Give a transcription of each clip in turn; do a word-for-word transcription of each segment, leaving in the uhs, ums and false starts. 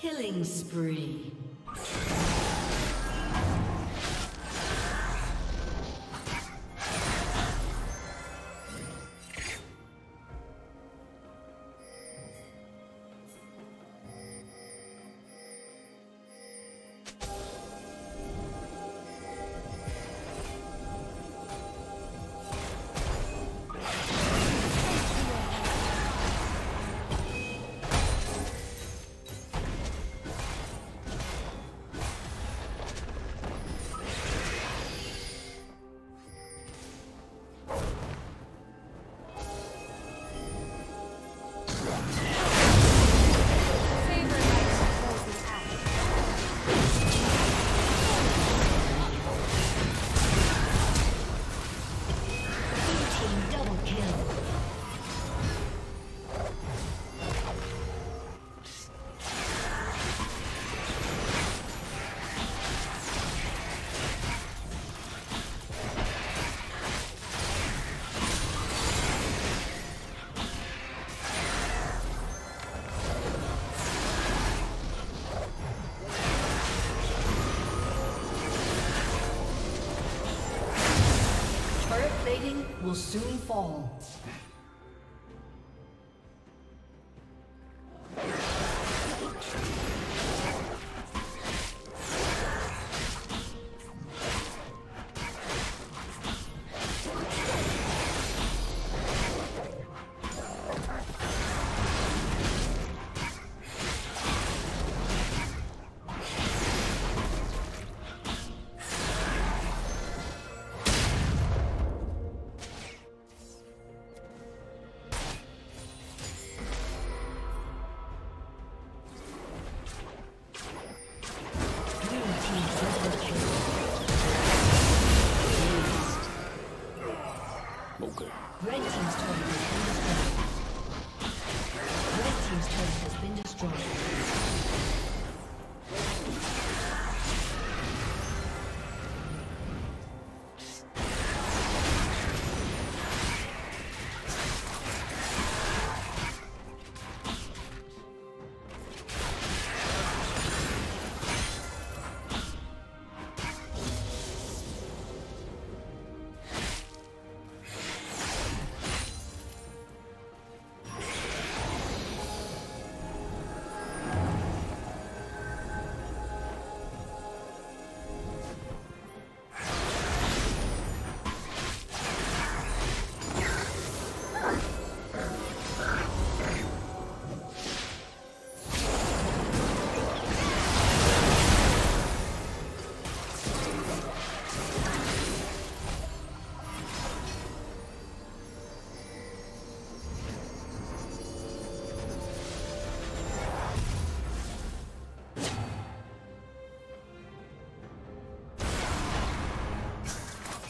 Killing spree. Will soon fall.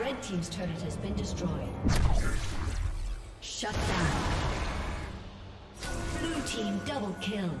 Red team's turret has been destroyed. Shut down. Blue team double kill.